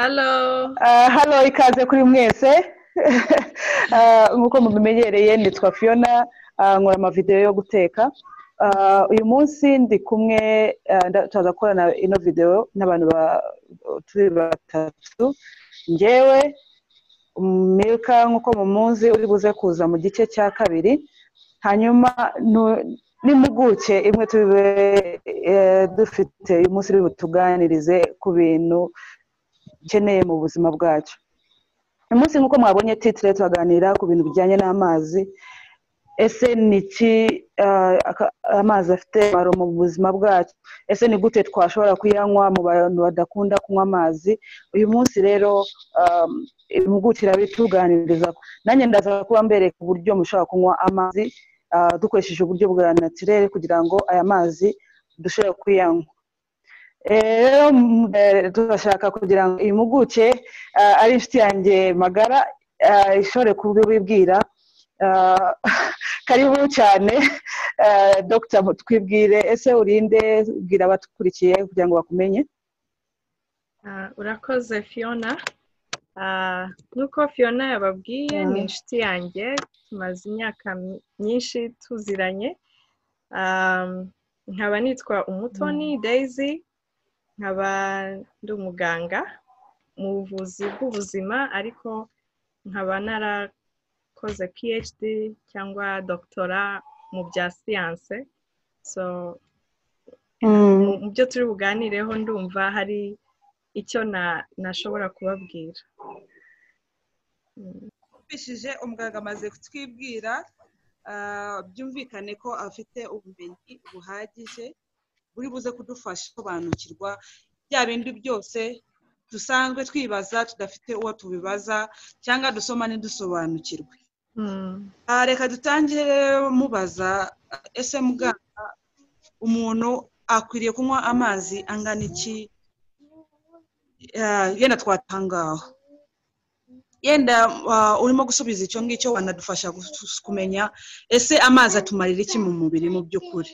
Hello. Hello, ikaze kuri mwese. Nguko mubimenyereye nitwa Fiona, nkora ama video yo guteka. Uyu munsi ndi kumwe tuzakora na ino video n'abantu turi batatu. Njewe Milka nk'uko mu munsi uri buze kuza mu gice cya kabiri. Hanyuma n'impuguke imwe tube dufite uyu munsi uri butuganirize ku bintu keneye mu buzima bwacu. Uyu munsi nk'uko mwabonye titre tuganira ku bintu bijyanye n'amazi. Ese niki amazi afite maro mu buzima bwacu? Ese ni gute twashobora kuyanywa mu bantu badakunda kunywa amazi? Uyu munsi rero imugukira bituganiriza nanye ndaza kuba mbereka uburyo mushaka kunywa amazi dukoresheje uburyo bwa naturel kugira ngo aya mazi dushobora kuyanywa. Turashaka kugira ngo imuguke ari inshuti yanjye magara ishore kubibwira. Karibu cyane Dr. Twibwire, ese urinde bwira abatukurikiye kugira ngo bakumenye. Urakoze Fiona. Nuko Fiona yababwiye ni inshuti yanjye, tumaze imyaka myinshi tuziranye. Nkaba nitwa Umutoni Daisy, nkaba ndi umuganga mu buvuzi bw'ubuzima, ariko nkaba narakoze PhD cyangwa doctora mu bya science. So mubyo turi buganireho ndumva hari icyo nashobora kubabwira. Bishije umuganga amaze kutwibwira, byumvikane ko afite ubumenyi buhagije buri buze kudufasha kubanukirwa bya bindi byose dusanzwe twibaza tudafite uwo tubibaza cyangwa dusoma ntidusobanukirwe. Reka dutangire mubaza, ese muganga umuntu akwiriye kunywa amazi angana iki? Yenda twatangaho yenda urimo gusubiza icyo ngicyo wanadufasha kumenya ese amazi atumarira iki mu mubiri mu by'ukuri.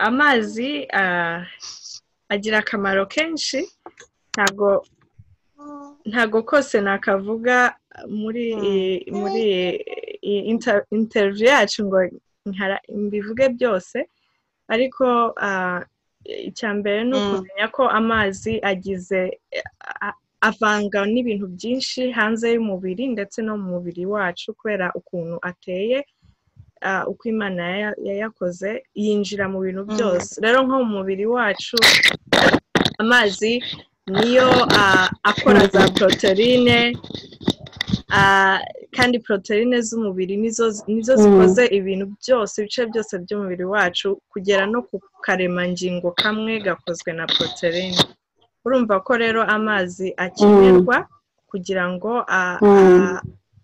Amazi agira akamaro kenshi, ntago kose nakavuga muri interview yacu ngo mbivuge byose, ariko icya mbere ni ukumenya ko amazi avanga n'ibintu byinshi hanze y'umubiri ndetse no mu mubiri wacu, kubera ukuntu ateye, uko Imana yayakoze, yinjira mu bintu byose. Rero nko mu mubiri wacu amazi niyo akora za proteine, kandi proteine z'umubiri nizo zikoze ibintu byose, ibice byose by'umubiri wacu kugera no ku karemangingo kamwe gakozwe na proteine. Urumva ko rero amazi akenerwa kugira ngo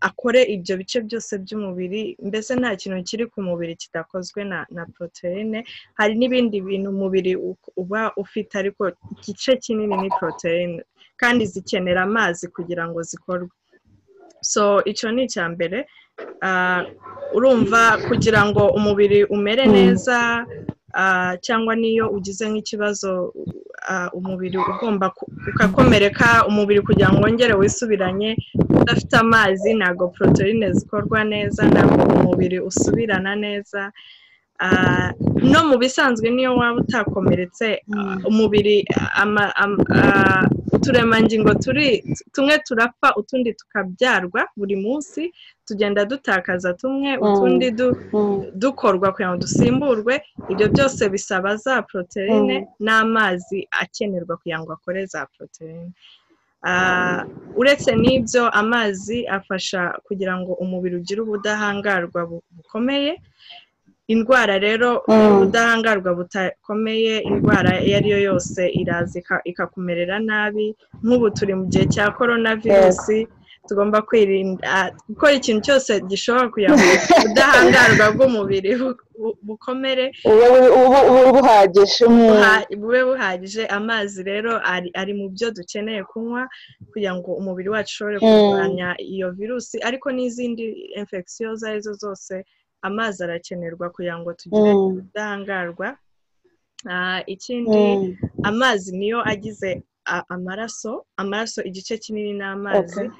akore ibyo bice byose by'umubiri, mbese nta kintu kiri ku mubiri kidakozwe na proteine. Hari n'ibindi bintu umubiri uba ufite, ariko igice kinini ni proteine, kandi zikenera amazi kugira ngo zikorwe. So icyo ni icya mbere. Urumva kugira ngo umubiri umere neza, cyangwa niyo ugize nk'ikibazo umubiri ugomba ukakomereka, umubiri kugira ngo wongere wisubiranye udafite amazi ntago proteine zikorwa neza, ntabwo umubiri usubirana neza. No mu bisanzwe niyo waba utakomeretse umubiri, uturemangingo tumwe turapfa utundi tukabyarwa, buri munsi tugenda dutakaza tumwe utundi dukorwa kugira ngo dusimburwe. Ibyo byose bisaba za proteine n'amazi akenerwa kugira ngo akore za proteine. Uretse n'ibyo, amazi afasha kugira ngo umubiri ugire ubudahangarwa bukomeye. Indwara rero ubudahangarwa butakomeye, indwara iyo ariyo yose iraza ikakumerera nabi. Nk'ubu turi mu gihe cya coronavirusi, tugomba kwirinda gukora ikintu cyose gishobora kugira ngo ubudahangarwa bw'umubiri bukomere, bube buhagije. Amazi rero ari mu byo dukeneye kunywa kugira ngo umubiri wacu ushobore kurwanya iyo virusi, ariko n'izindi infectious arizo zose amazi arakenerwa kugira ngo tugire ubudahangarwa ikindi amazi niyo agize amaraso igice kinini n'amazi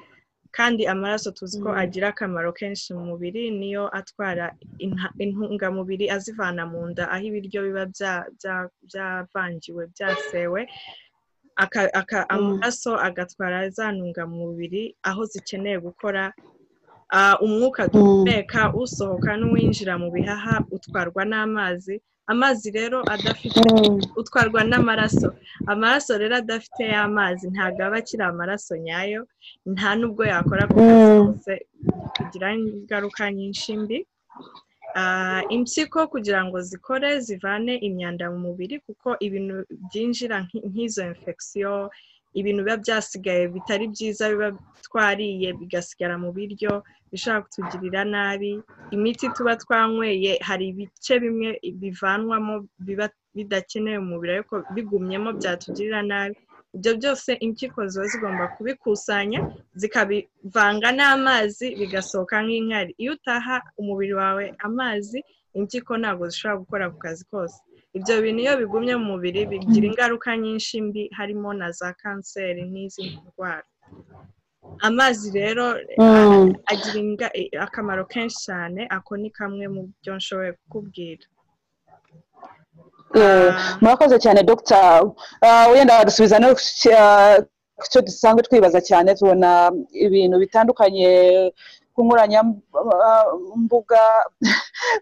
kandi amaraso tuziko agira akamaro kenshi mu mubiri niyo atwara intungamubiri azivana mu nda aho ibiryo biba byavangiwe byasewe amaraso agatwara za ntungamubiri aho zikeneye gukora umwuka duhumeka usohoka n'uwinjira mu bihaha utwarwa n'amazi rero adafite utwarwa n'amaraso rero adafite y'amazi ntagaba akira amaraso nyayo nta nubwo yakora kugira kugira ingaruka nyinshi mbi impyiko kugira ngo zikore zivane imyanda mu mubiri kuko ibintu byinjira nk'izo infection ibintu biba byasigaye bitari byiza biba twariye bigasigara mu biryo bishaka kutugirira nabi imiti tuba twanyweye hari ibice bimwe bivanwamo biba bidakeneye umubiri ariko bigumyemo byatugirira nabi ibyo byose impyiko zo zigomba kubikusanya zikabivanga n'amazi bigasohoka nk'inkari iyo utaha umubiri wawe amazi impyiko ntabwo zishobora gukora ku kazi kose ibyo bintu iyo bigumye mu mubiri bigira ingaruka nyinshi mbi harimo na za kanseri n'izindi ndwara amazi rero agira akamaro kenshi cyane ako ni kamwe mu byo nshoboye kukubwira murakoze cyane Dr. Wenda dusubiza no cyo dusanzwe twibaza cyane tubona ibintu bitandukanye kunguranya mbuga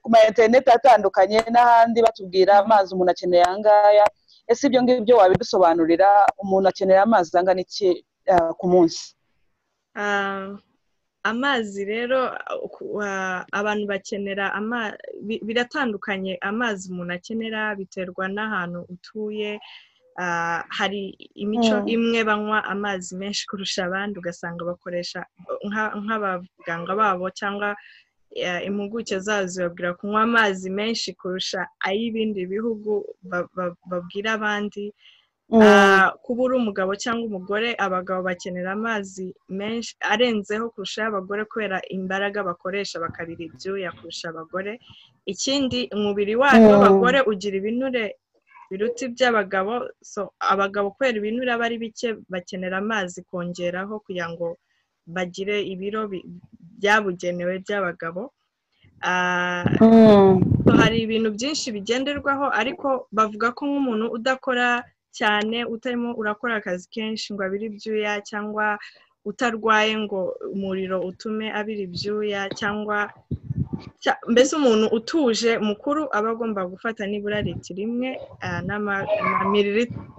kuma internet atandukanye n'ahandi batubwira amazi umuntu akeneye angaya ese ibyo ngibyo wabidusobanurira umuntu akeneye amazi angana iki ku munsi amazi rero abantu bakenera biratandukanye amazi umuntu akenera biterwa n'ahantu utuye hari imico imwe banywa amazi menshi kurusha abandi ugasanga bakoresha nk'abaganga babo cyangwa impuguke zazo babwira kunywa amazi menshi kurusha ay'ibindi bihugu babwira abandi kuba uri umugabo cyangwa umugore abagabo bakenera amazi menshi arenzeho kurusha abagore kubera imbaraga bakoresha bakabira ibyuya kurusha abagore ikindi umubiri w'abagore ugira ibinure biruti by'abagabo so abagabo kwera ibintu bari bike bakenera amazi kongeraho kugira ngo bagire ibiro byabugenewe by'abagabo hari ibintu byinshi bigenderwaho ariko bavuga ko nk'umuntu udakora cyane utarimo urakora akazi kenshi ngo abiri ibyuya cyangwa utarwaye ngo umuriro utume abiri ibyuya cyangwa mbese umuntu utuje mukuru aba agomba gufata nibura litiro imwe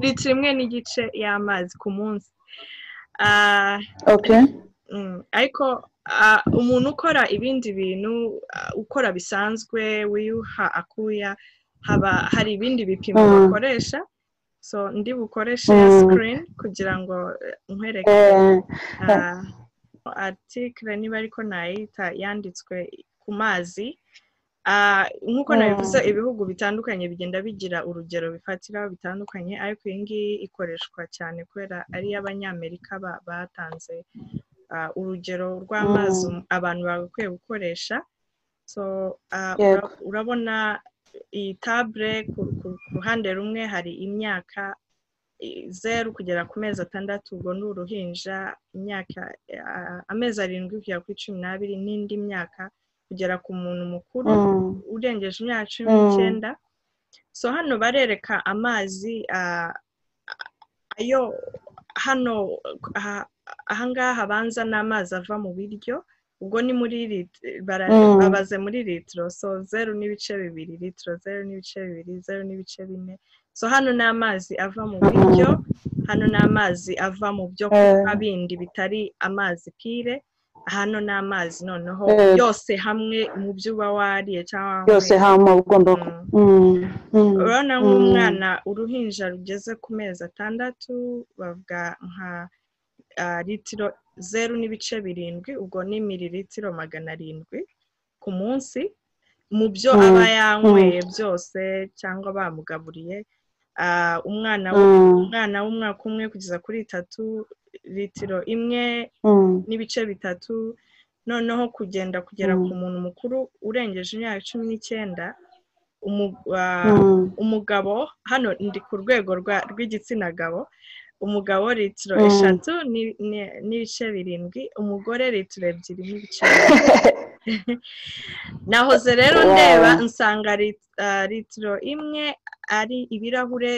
litiro imwe n'igice y'amazi ku munsi ariko umuntu ukora ibindi bintu ukora bisanzwe wiyuha akuya hari ibindi bipimo bakoresha so ndi bukoreshe screen kugira ngo nkwereke article niba ariko nayita yanditswe kumazi nkuko nabivuze ibihugu bitandukanye bigenda bigira urugero bifatira bitandukanye ariko ingi ikoreshwa cyane kwera ari y'abanyamerika batanze urugero rw'amazi abantu bagakwiye gukoresha so urabona iyi table ku ruhande rumwe hari imyaka 0 kugera ku mezi 6 ubwo n'uruhinja imyaka amezi 7 kugera ku 12 n'indi myaka kugera ku muntu mukuru urengeje imyaka 19 so hano barereka amazi ayo hano ahangaha banza n'amazi ava mu biryo ubwo ni muri babaze muri litiro so 0.2 litiro 0.2 0.4 so hano n'amazi ava mu biryo hano n'amazi ava mu byo kunywa bindi bitari amazi pire hano n'amazi noneho yose hamwe mu byuba wariye cyangwa yose hamwe ugomba urabona nk'umwana uruhinja rugeze ku mezi 6 bavuga nka litiro 0.7 ubwo ni mililitiro 700 ku munsi mu byo aba yanyweye byose cyangwa bamugaburiye umwana w'umwaka umwe kugeza kuri 3 litiro imwe n'ibice 3 noneho kugenda kugera ku muntu mukuru urengeje imyaka 19 umugabo hano ndi ku rwego rw'igitsina gabo umugabo litiro 3 n'ibice 7 umugore litiro 2 n'ibice nahoze rero ndeba nsanga litiro imwe ari ibirahure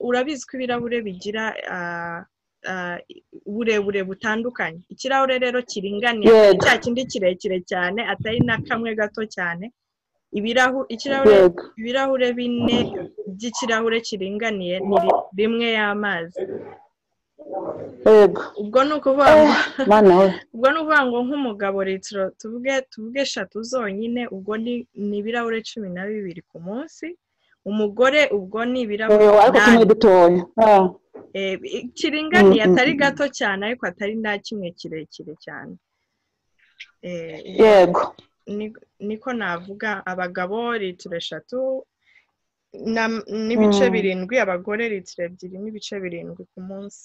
urabizwe ibirahure bigira uburebure butandukanye ikirahure rero kiringaniye cya kindi kirekire cyane atari na kamwe gato cyane ibirahure 4 by'ikirahure kiringaniye rimwe y'amazi yego ubwo nukuvuga ngo nk'umugabo litiro tuvuge 3 zonyine ubwo ni ibirahure 12 ku munsi umugore ubwo ni ibirahure ariko kimwe dutoya kiringaniye atari gato cyane ariko atari na kimwe kirekire cyane yego niko navuga abagabo litiro 3 n'ibice 7 abagore litiro 2 n'ibice 7 ku munsi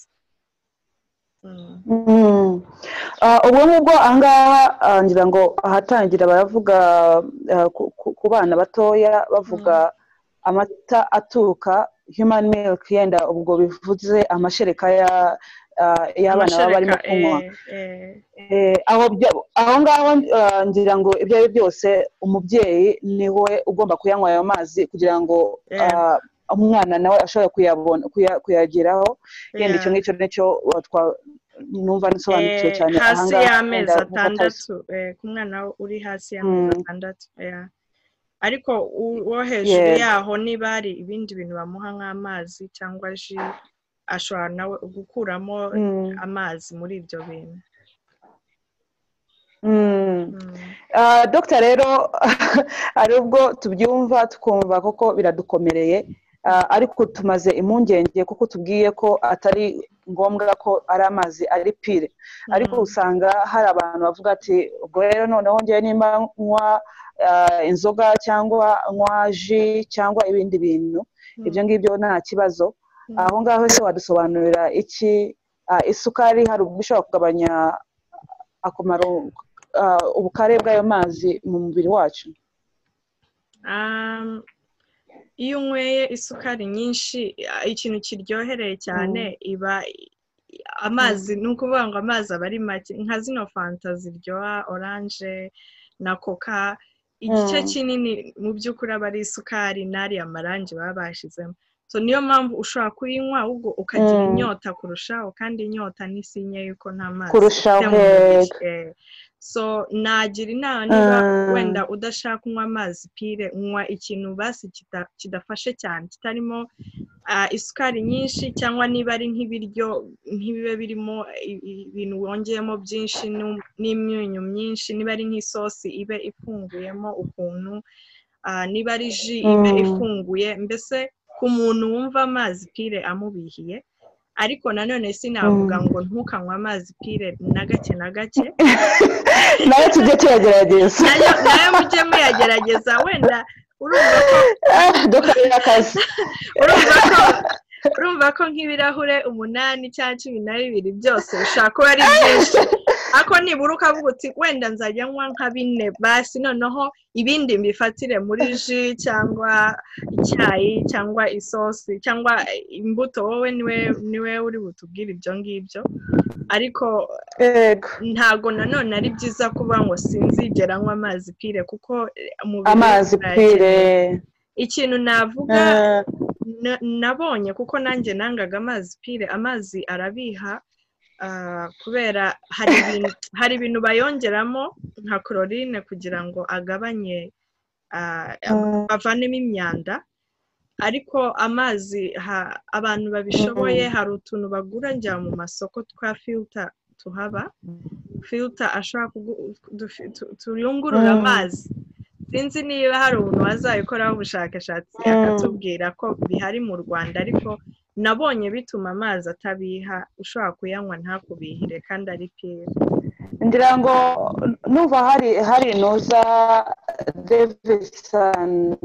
ubwo nubwo angaha ngira ngo ahatangira baravuga ku bana batoya bavuga amata aturuka human milk yenda ubwo bivuze amashereka y'abana baba barimo kunywa aho ngaho ngira ngo ibyo byose umubyeyi niwe ugomba kuyanywa ayo mazi kugira ngo umwana nawe ashobora kuyabona kuyageraho yenda icyo ngicyo n'icyo numva nisobanukiwe cyane hasi y'amezi 6 ku mwana uri hasi y'amezi 6 ariko wo hejuru yaho nibari ibindi bintu bamuha nk'amazi cyangwa ji ashobora nawe gukuramo amazi muri ibyo bintu Dr rero arubwo tubyumva tukumva koko biradukomereye ariko tumaze impungenge kuko tubwiye ko atari ngombwa ko ari amazi ari pire ariko usanga hari abantu bavuga ati ubwo rero noneho ngiye nimba nywa inzoga cyangwa nywa ji cyangwa ibindi bintu ibyo ngibyo nta kibazo aho ngaho se wadusobanurira iki isukari hari ubishobora kugabanya akomaro ubukare bw'ayo mazi mu mubiri wacu iyo unyweye isukari nyinshi ikintu kiryohereye cyane iba amazi nuko banga amazi abari make nka zino fanta ziryoha orange na coca igice kinini mu by'ukuri abari isukari nari amarangi babashizemo so niyo mpamvu ushobora kuyinywa ubwo ukagira inyota kurushaho kandi inyota ni sinye yuko nta mazi kurushaho so nagira inama niba wenda udashaka kunywa amazi pire unywa ikintu basi kidafashe cyane kitarimo isukari nyinshi cyangwa niba ari nk'ibiryo nk'ibibe birimo ibintu wongeyemo byinshi n'imyunyu myinshi niba ari nk'isosi ibe ifunguyemo ukuntu niba ari ji ibe ifunguye mbese kumuntu wumva amazi pire amubihiye ariko nanone sinavuga ngo ntukanywa amazi pire nagace nagace nayo tujye tuyagerageza nayo mujye muyagerageza wenda urumva ko dukorera akazi urumva ko nk'ibirahure 8 cyangwa 12 byose ushaka ari byinshi ako niburuka vuga uti wenda nzajya nywa nka 4 basi noneho ibindi mbifatire muri ji cyangwa icyayi cyangwa isosi cyangwa imbuto wowe niwe uri butubwira ibyo ngibyo ariko ntago nanone ari byiza kuba ngo sinzigera nywa amazi pire kuko amazi pire ikintu navuga nabonye kuko nanjye nangaga amazi pire amazi arabiha kubera hari ibintu bayongeramo nka chlorine kugira ngo agabanye avanemo imyanda ariko amazi abantu babishoboye hari utuntu bagura njya mu masoko twa filter tuhaba filter ashaka turiyungurura amazi sinzi niba hari umuntu wazabikoraho ubushakashatsi akatubwira ko bihari mu Rwanda ariko nabonye bituma amazi atabiha ushobora kuyanywa ntakubihire kandi ari pire ngira ngo nuva hari noza Davis and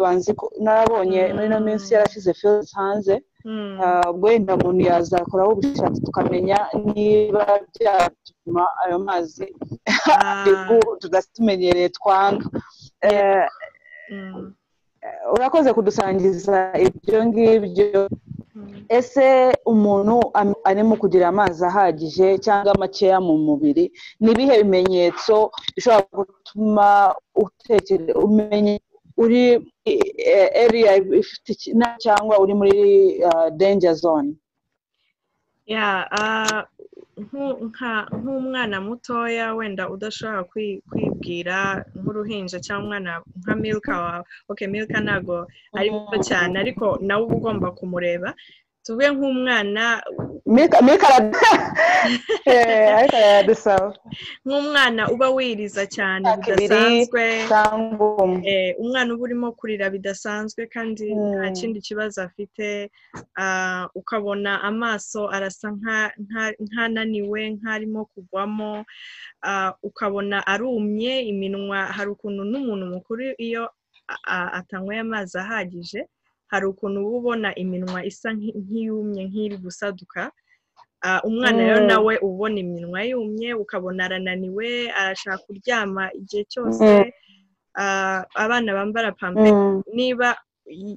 banzi nabonye muri no minsi yarashize fields hanze ubwo nda muntu yazakoraho ubushakashatsi tukamenya niba byatuma ayo mazi tugashimenyereye twanga urakoze kudusangiza ibyo ngibyo. Ese umuntu arimo kugira amazi ahagije cyangwa makeya mu mubiri, nibihe bimenyetso bishobora gutuma utekereza umenye uri area cyangwa uri muri danger zone? Nk'umwana mutoya wenda udashobora kwibwira nk'uruhinja cyangwa umwana nka Milka wawe. Okay, Milka nago ari muto cyane ariko nawe uba ugomba kumureba. Tuvuye nk'umwana nk'umwana uba wiriza cyane bidasanzwe, umwana uba urimo kurira bidasanzwe kandi nta kindi kibazo afite, ukabona amaso arasa nkananiwe nkarimo kugwamo, ukabona arumye, iminwa hari ukuntu n'umuntu mukuru iyo atanyweye amazi ahagije hari ukuntu ubona iminwa isa nk'iyumye nk'iri gusaduka. Umwana rero nawe ubona iminwa yumye, ukabona arananiwe, arashaka kuryama igihe cyose. Abana bambara pampex, niba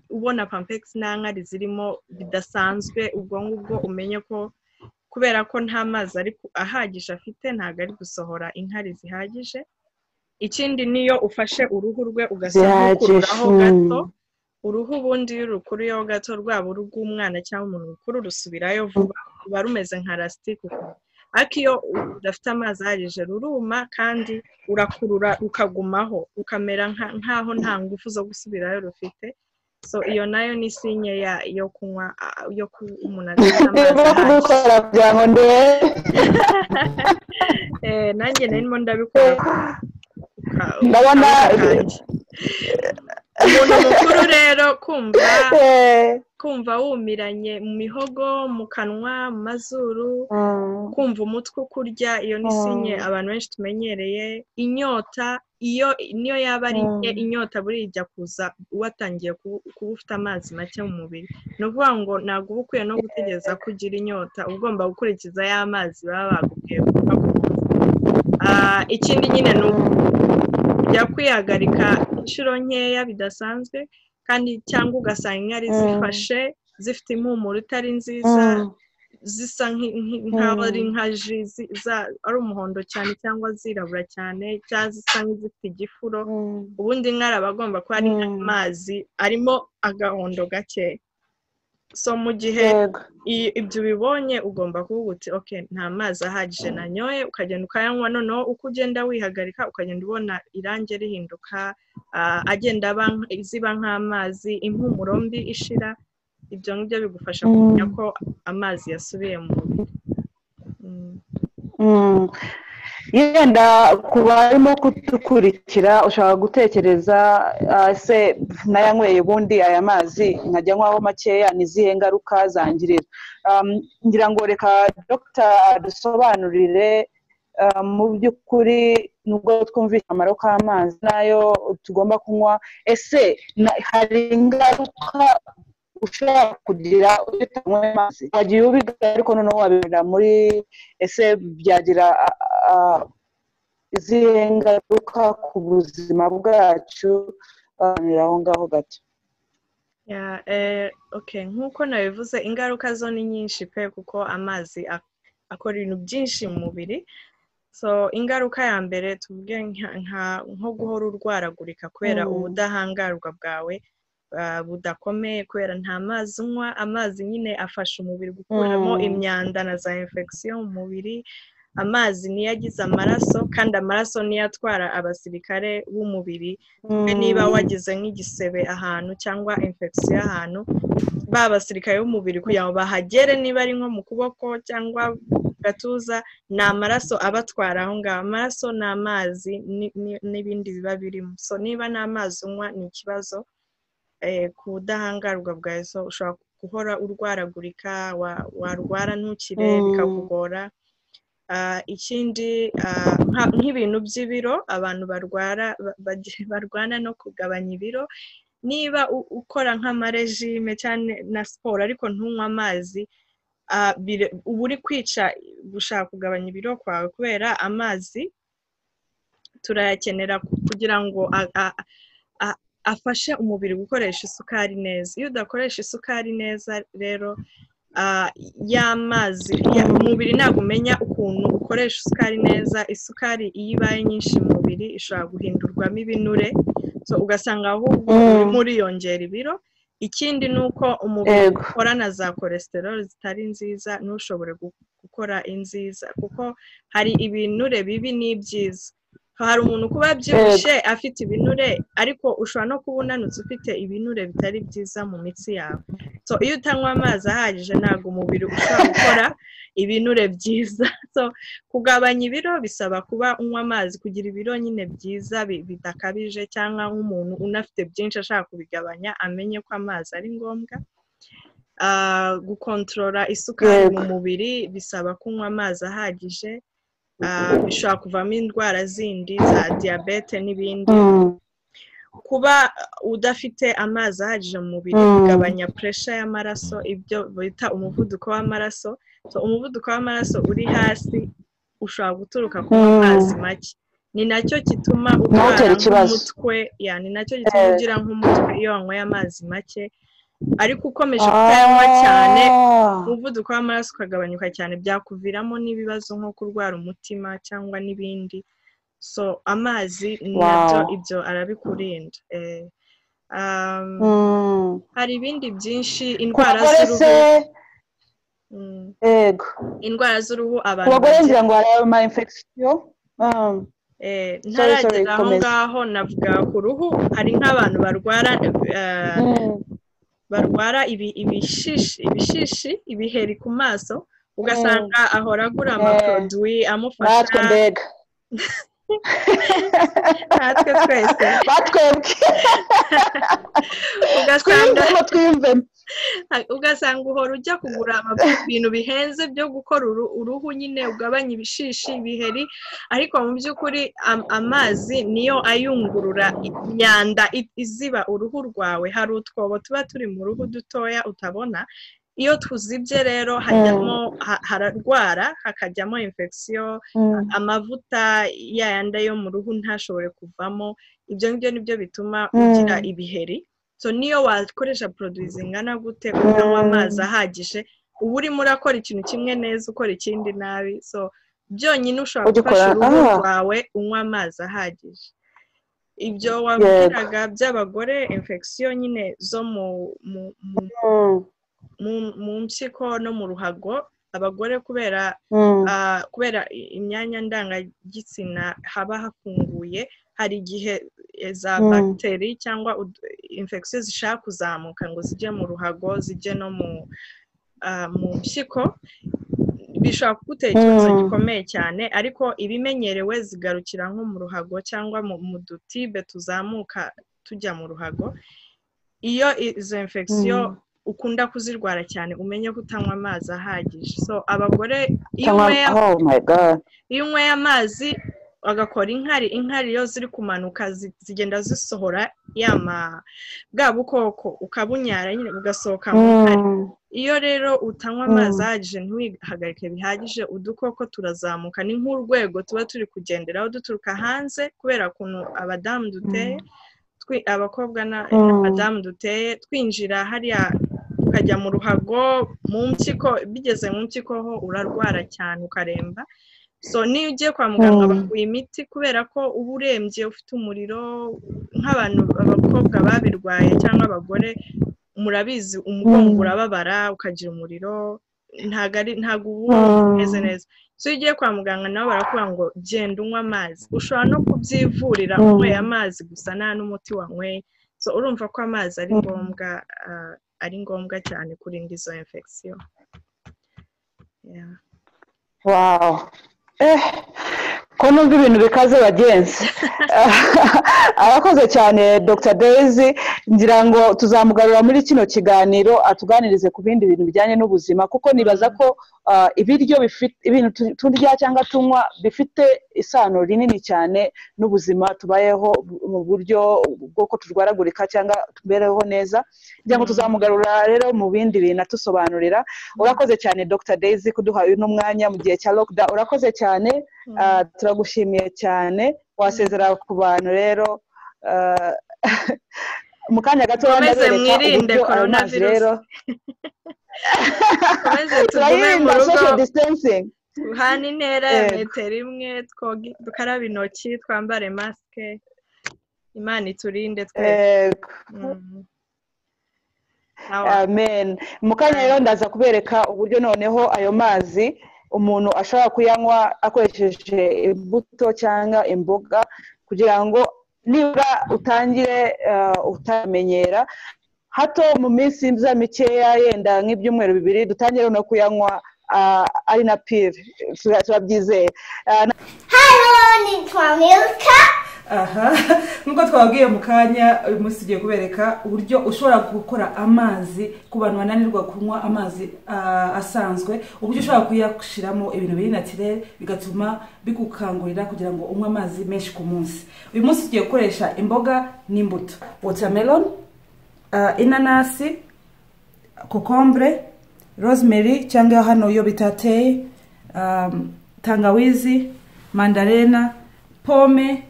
ubona pampex n'ankari zirimo bidasanzwe, ubwo umenye ko kubera ko nta mazi ahagije afite, ntago ari gusohora inkari zihagije. Ikindi niyo ufashe uruhu rwe ugasukuraho gato, uruhu ubundi rukuriyo gato rwabo rw'umwana cyangwa umuntu mukuru rusubirayo vuba, ruba rumeze nka elastic. Ariko iyo udafite amazi ahagije ruruma kandi urakurura ukagumaho, ukamera nkaho nta ngufu zo gusubirayo rufite. So iyo nayo ni sinye yo kunywa, yo kumunana amazi. Nanjye narimo ndabikora. Ndabona umuntu mukuru rero kumva wumiranye mu mihogo, mu kanwa, mu mazuru, kumva umutwe kurya, iyo ni sinye abantu benshi tumenyereye. Inyota iyo niyo yaba ari inyota burijya kuza watangiye kuba ufite amazi make mu mubiri, no kuvuga ngo ntabwo uba ukwiye no gutegereza kugira inyota, ugomba gukurikiza ya mazi baba bagubwiye. Ikindi nyine ni kujya kwihagarika inshuro nkeya bidasanzwe kandi, cyangwa ugasanga inkari zifashe zifite impumuro itari nziza, zisa nk'aho ari nkaji, ari umuhondo cyane cyangwa zirabura cyane, cyangwa zisa nk'izifite igifuro. Ubundi inkari abagomba kuba ari amazi arimo agahondo gake. So mu gihe ibyo bibonye ugomba kuvuga uti okay, nta mazi ahagije nanyoye, ukagenda ukayanywa. Noneho uko ugenda wihagarika ukagenda ubona irangi rihinduka, agenda ziba nk'amazi, impumuro mbi ishira. Ibyo ngibyo bigufasha kumenya ko amazi yasubiye mu mubiri. Yenda kubarimo kutukurikira ushaka gutekereza, se nayanyweye ubundi aya mazi nkajya nkwaho makeya, nizihe ngaruka zangirira? Ngira ngo reka Dr. adusobanurire mu by'ukuri, nubwo twumvise akamaro k'amazi nayo tugomba kunywa, ese hari ingaruka ushobora kugira utanyweye amazi? Wagiye ubigaruka ariko noneho wabibona muri ese byagira izihe ngaruka ku buzima bwacu? Niraho ngaho gato. Okay, nk'uko nabivuze ingaruka zo ni nyinshi pe, kuko amazi akora ibintu byinshi mu mubiri. So ingaruka ya mbere tuvuge nko guhora urwaragurika kubera ubudahangarwa bwawe budakomeye kubera nta mazi unywa. Amazi nyine afasha umubiri gukuramo imyanda na za infection mu mubiri. Amazi niyagize amaraso kandi amaraso niyatwara abasirikare b'umubiri. Niba wagize nk'igisebe ahantu cyangwa infection ahantu, ba basirikare b'umubiri kugira ngo bahagere, niba ari nko mu kuboko cyangwa gatuza, ni amaraso abatwara aho ngaho. Amaraso n'amazi n'ibindi biba birimo. So niba n'amazi unywa ni ikibazo kudahangarwa bwawe. So ushobora guhora urwaragurika, warwara ntukire bikakugora. Ikindi nk'ibintu by'ibiro, abantu barwana no kugabanya ibiro. Niba ukora nk'amarejime cyane na siporo ariko ntunywa amazi, uba uri kwica gushaka kugabanya ibiro kwawe kubera amazi turayakenera kugira ngo afashe umubiri gukoresha isukari neza. Iyo udakoresha isukari neza rero y'amazi umubiri ntabwo umenya ukuntu ukoresha isukari neza. Isukari iyo ibaye nyinshi mu mubiri ishobora guhindurwamo ibinure, so ugasanga ahubwo muri yongera ibiro. Ikindi nuko umubiri ukora na za cholesterol zitari nziza, ntushobore gukora inziza kuko hari ibinure bibi n'ibyiza. Hari umuntu kuba byibushe afite ibinure ariko ushobora no kubunanutse ufite ibinure bitari byiza mu mitsi yawe. So iyo utanywa amazi ahagije ntabwo umubiri ushobora gukora ibinure byiza. So kugabanya ibiro bisaba kuba unywa amazi, kugira ibiro nyine byiza bidakabije, cyangwa nk'umuntu unafite byinshi ashaka kubigabanya amenye ko amazi ari ngombwa. Gukontorora isukari mu mubiri bisaba kunywa amazi ahagije, bishobora kuvamo indwara zindi za diabete n'ibindi. Kuba udafite amazi ahagije mu mubiri bigabanya pressure y'amaraso, ibyo bita umuvuduko w'amaraso. Umuvuduko w'amaraso uri hasi ushobora guturuka ku mazi make, ni nacyo gituma urwara nk'umutwe, ni nacyo gituma ugira nk'umutwe iyo wanyweye amazi make. Ariko ukomeje kutanywa cyane umuvuduko w'amaraso ukagabanyuka cyane byakuviramo n'ibibazo nko kurwara umutima cyangwa n'ibindi. So amazi nabyo ibyo arabikurinda. Hari ibindi byinshi, indwara z'uruhu. Ego, indwara z'uruhu abantu bagorengera ngo hari ama infection. Ntaragera aho ngaho, navuga ku ruhu. Hari nk'abantu barwara ibishishi, ibiheri ku maso, ugasanga ahora agura amaproduit amufasha. Natwe twese batwebwe, ugasanga uhora ujya kugura ibintu bihenze byo gukora uruhu, nyine ugabanya ibishishi, ibiheri. Ariko mu by'ukuri amazi niyo ayungurura imyanda iziba uruhu rwawe. Hari utwobo tuba turi mu ruhu dutoya utabona, iyo tuzibye rero hararwara hakajyamo infection, amavuta yayanda yo mu ruhu ntashobore kuvamo. Ibyo ngibyo nibyo bituma ugira ibiheri. So niyo wakoresha produits ingana gute, kunywa amazi ahagije, ubu urimo urakora ikintu kimwe neza ukora ikindi nabi. So byonyine ushobora gufasha uruhu rwawe unywa amazi ahagije. Ibyo wabwiraga by'abagore, infection nyine zo mu mpyiko no mu ruhago, abagore kubera imyanya ndangagitsina haba hafunguye, hari igihe za bakteri cyangwa infection zishaka kuzamuka ngo zijye mu ruhago, zijye no mu mpyiko. Bishobora kugutera ikibazo gikomeye cyane. Ariko ibimenyerewe zigarukira nko mu ruhago cyangwa mu dutibe tuzamuka tujya mu ruhago. Iyo izo infection ukunda kuzirwara cyane umenye kutanywa amazi ahagije. So abagore iyo unyweye amazi agakora inkari iyo ziri kumanuka zigenda zisohora bwa bukoko ukabunyara, nyine ugasohoka mu nkari. Iyo rero utanywa amazi ahagije ntuyihagarike bihagije, udukoko turazamuka. Ni nk'urwego tuba turi kugenderaho duturuka hanze kubera ukuntu abadamu duteye, abakobwa n'abadamu duteye, twinjira hariya ukajya mu ruhago, mu mpyiko. Bigeze mu mpyiko ho urarwara cyane ukaremba. So niyo ugiye kwa muganga baguha imiti kubera ko uba urembye ufite umuriro. Nk'abantu abakobwa babirwaye cyangwa abagore murabizi, umugongo urababara ukagira umuriro, ntago uba umeze neza. So iyo ugiye kwa muganga nabo barakubwira ngo genda unywa amazi. Ushobora no kubyivurira unyweye amazi gusa nta n'umuti wanyweye. So urumva ko amazi ari ngombwa cyane kurinda izo infection. Wow, ko numva ibintu bikaze bagenzi. Arakoze cyane Dr. Daisy. Ngira ngo tuzamugarura muri kino kiganiro atuganirize ku bindi bintu bijyanye n'ubuzima, kuko nibaza ko ibiryo ibintu turya cyangwa tunywa bifite isano rinini cyane n'ubuzima tubayeho, mu buryo bw'uko turwaragurika cyangwa tubereho neza. Ngira ngo tuzamugarura rero mu bindi bintu atusobanurira. Urakoze cyane Dr. Daisy kuduha uyu mwanya mu gihe cya lockdown. Urakoze cyane, turagushimiye cyane. wasezera ku bantu rero mukanya gato mwirinde coronavirus social distancing uhana intera ya metero imwe dukaraba intoki twambare mask imana iturinde twese amen mukanya rero ndaza kubereka uburyo noneho ayo mazi umuntu ashaka kuyanywa akoresheje imbuto cyangwa imboga kugira ngo niba utangire utamenyera hato mu minsi mza mikeya yenda nk'ibyumweru bibiri dutangire no kuyanywa ari na pire turabyizeye Hello ni Milka nkuko twabwiye mu kanya uyu munsi ugiye kubereka uburyo ushobora gukora amazi ku bantu bananirwa kunywa amazi asanzwe uburyo ushobora kuyashiramo ibintu biri naturel bigatuma bikukangurira kugira ngo unywe amazi menshi ku munsi uyu munsi ugiye gukoresha imboga n'imbuto watermelon inanasi kokombure rosemary cyangwa hano yo bitateye tangawizi mandarena pome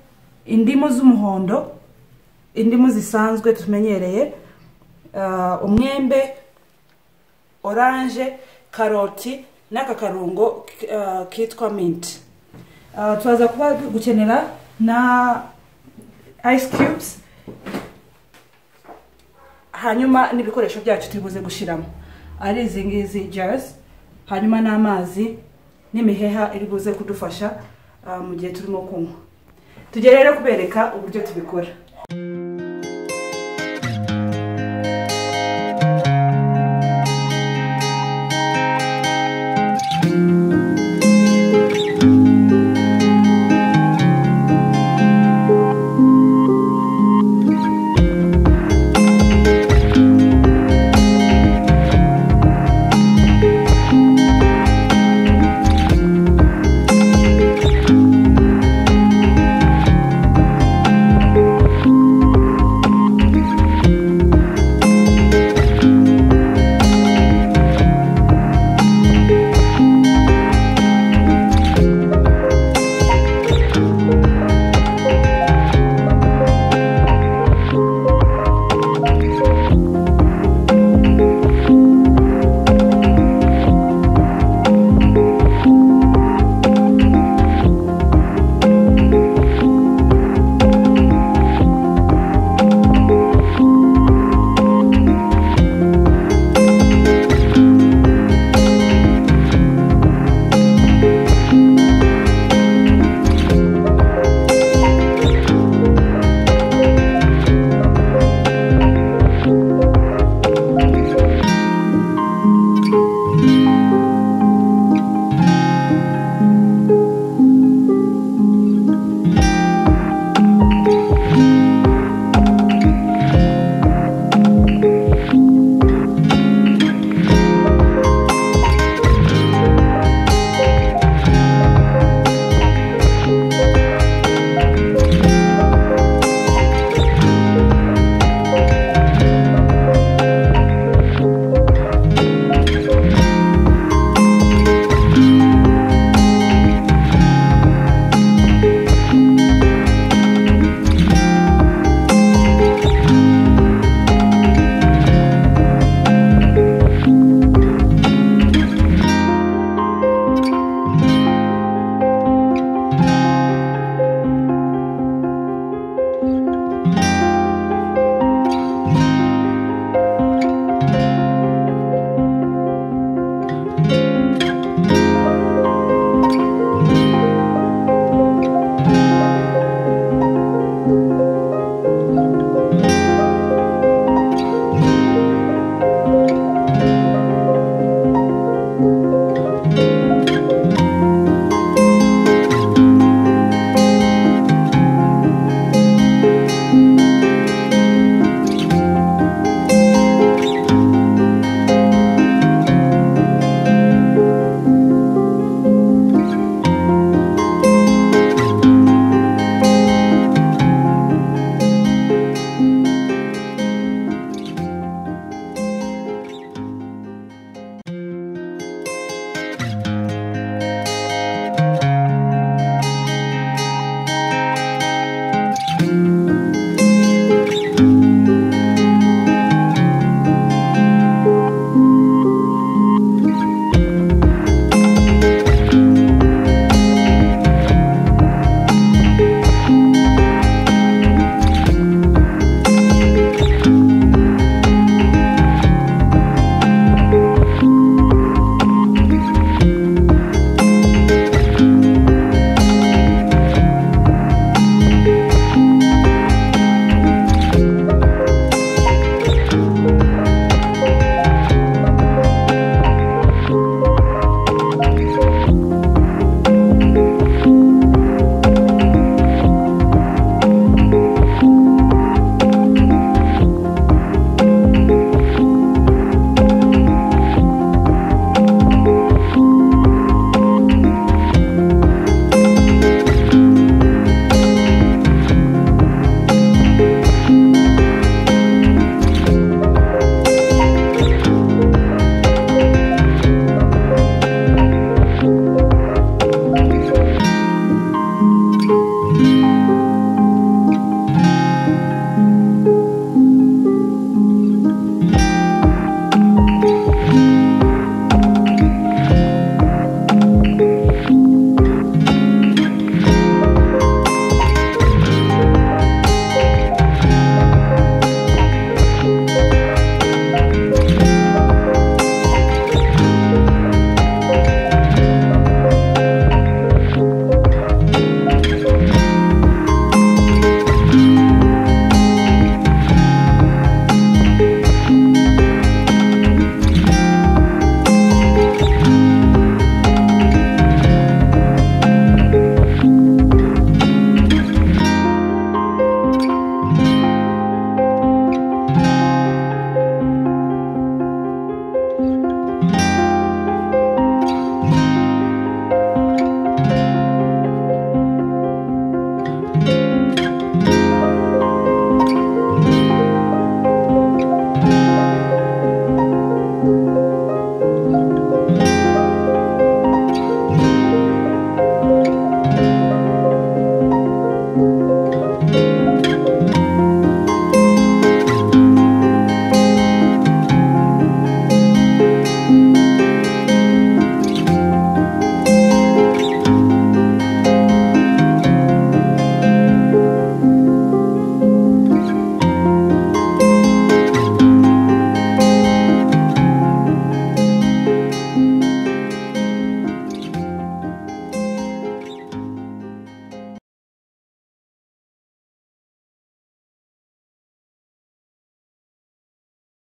indimu z'umuhondo indimu zisanzwe tumenyereye umwembe orange karoti n'akakarungo kitwa mint twaza kuba gukenera na ice cubes hanyuma n'ibikoresho byacu turibuze gushiramo ari izi ngizi jars hanyuma n'amazi n'imiheha iribuze kudufasha mu gihe turimo kunywa Tugerere kubereka uburyo tubikora